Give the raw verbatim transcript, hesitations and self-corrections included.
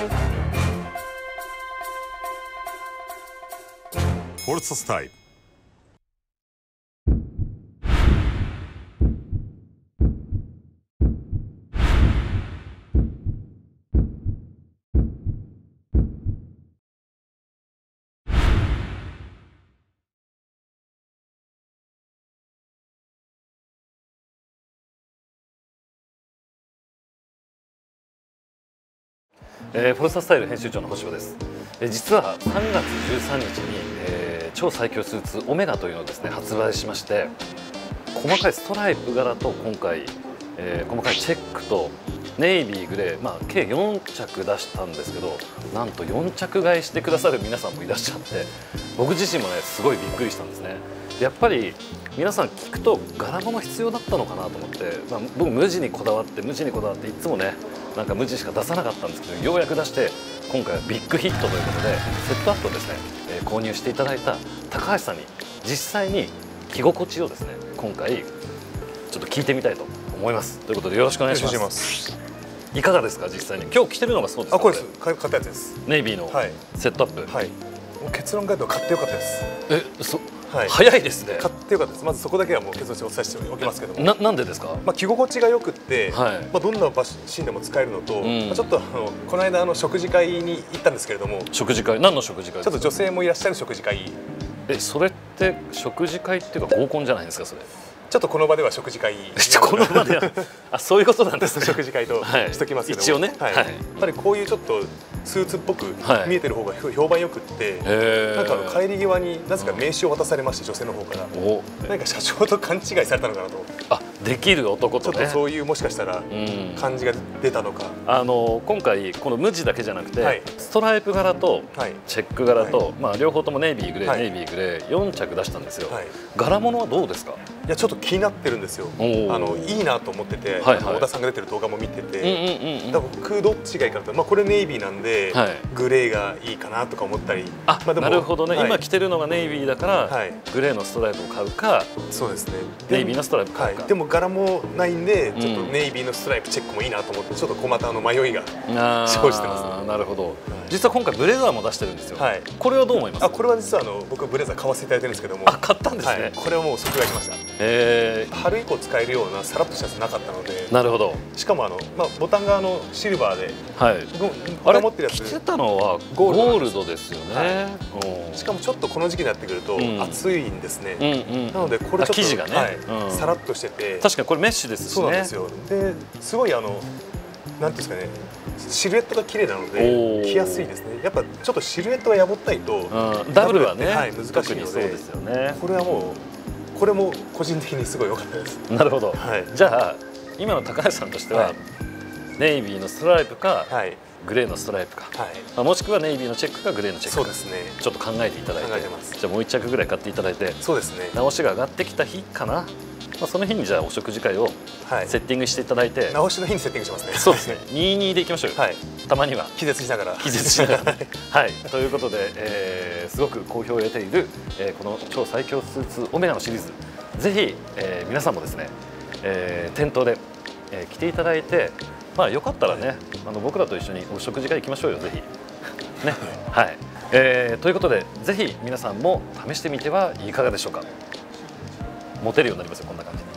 フォーザスタイル。えー、フォルサスタイル編集長の星野です。えー、実はさんがつじゅうさんにちに、えー、超最強スーツオメガというのをですね発売しまして、細かいストライプ柄と今回、えー、細かいチェックとネイビーグレー、まあ、計よんちゃく出したんですけど、なんとよんちゃく買いしてくださる皆さんもいらっしゃって、僕自身もねすごいびっくりしたんですね。でやっぱり皆さん聞くと柄物必要だったのかなと思って、まあ、僕無地にこだわって無地にこだわっていつもねなんか無地しか出さなかったんですけど、ようやく出して今回はビッグヒットということで、セットアップをですね、えー、購入していただいた高橋さんに実際に着心地をですね今回ちょっと聞いてみたいと思います。ということでよろしくお願いします。いかがですか、実際に今日着てるのがそうですか。あ、これです、買ったやつです。ネイビーのセットアップ、はい、はい、もう結論から言うと買ってよかったです。えそはい、早いですね。買ってよかったです。まずそこだけはもう結論してお伝えしておきますけども。な、なんでですか。まあ着心地が良くって、はい、まあどんな場所でも使えるのと、うん、まあちょっとあのこの間あの食事会に行ったんですけれども。食事会、何の食事会。ちょっと女性もいらっしゃる食事会。え、それって食事会っていうか合コンじゃないですか、それ。ちょっとこの場では食事会。この場では。あ、そういうことなんですね。食事会としときますけども。一応ね。はい。やっぱりこういうちょっとスーツっぽく見えてる方が評判よくって、なんかあの帰り際になぜか名刺を渡されまして、女性の方から。なんか社長と勘違いされたのかなと。あ、できる男とね。ちょっとそういうもしかしたら感じが出たのか。あの今回この無地だけじゃなくて、ストライプ柄とチェック柄と、まあ両方ともネイビーグレーネイビーグレーよんちゃく出したんですよ。柄物はどうですか。いやちょっと気になってるんですよ。あのいいなと思ってて、小田さんが出てる動画も見てて、僕どっちがいいかと、まあこれネイビーなんでグレーがいいかなとか思ったり、あ、なるほどね。今着てるのがネイビーだからグレーのストライプを買うか、そうですね。ネイビーのストライプ買うか。でも柄もないんで、ちょっとネイビーのストライプチェックもいいなと思って、ちょっと小股の迷いが生じてます。なるほど。実は今回ブレザーも出してるんですよ。これはどう思いますか。これは実はあの僕ブレザー買わせていただいてるんですけども。あ、買ったんですね。これはもう即買いしました。春以降使えるようなさらっとしたやつなかったので。なるほど。しかもあの、まあ、ボタンがあのシルバーで、はい、あれ持ってるやつ着てたのはゴールドですよね。しかもちょっとこの時期になってくると暑いんですね。なのでこれちょっと生地がねさらっとしてて、確かにこれメッシュですしね。そうなんですよ。ですごいあのなんていうんですかね、シルエットが綺麗なので着やすいですね。やっぱちょっとシルエットがやぼったいとダブルはね難しいので、これはもう。これも個人的にすごい良かったです。なるほど。はい、じゃあ今の高橋さんとしては、はい、ネイビーのストライプか、はい、グレーのストライプか、はい、もしくはネイビーのチェックかグレーのチェックか、そうですね。ちょっと考えていただいて、考えてます。じゃあもう一着ぐらい買っていただいて、そうですね。直しが上がってきた日かな。まあその日にじゃあお食事会をセッティングしていただいて、はい、直しの日にセッティングしますね。そうですね。にたいにでいきましょうよ。はい、たまには気絶しながら気絶しながらはいということで、えー、すごく好評を得ている、えー、この超最強スーツオメガのシリーズ、ぜひ、えー、皆さんもですね、えー、店頭で、えー、着ていただいて、まあよかったらね、あの僕らと一緒にお食事会行きましょうよ、ぜひね、はい、えー、ということでぜひ皆さんも試してみてはいかがでしょうか。モテるようになりますよ、こんな感じで。